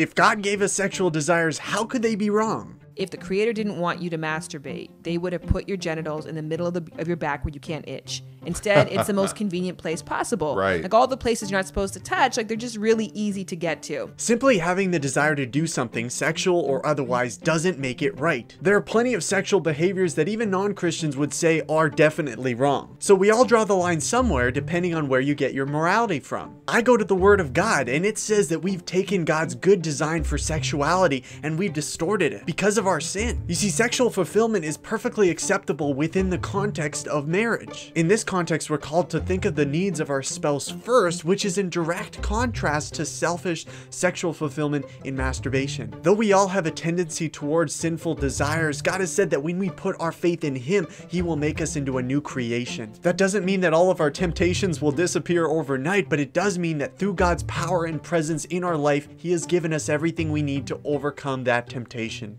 If God gave us sexual desires, how could they be wrong? If the creator didn't want you to masturbate, they would have put your genitals in the middle of your back where you can't itch. Instead, it's the most convenient place possible. Right. Like all the places you're not supposed to touch, like they're just really easy to get to. Simply having the desire to do something, sexual or otherwise, doesn't make it right. There are plenty of sexual behaviors that even non-Christians would say are definitely wrong. So we all draw the line somewhere depending on where you get your morality from. I go to the Word of God and it says that we've taken God's good design for sexuality and we've distorted it because of our sin. You see, sexual fulfillment is perfectly acceptable within the context of marriage. In this context, we're called to think of the needs of our spouse first, which is in direct contrast to selfish sexual fulfillment in masturbation. Though we all have a tendency towards sinful desires, God has said that when we put our faith in Him, He will make us into a new creation. That doesn't mean that all of our temptations will disappear overnight, but it does mean that through God's power and presence in our life, He has given us everything we need to overcome that temptation.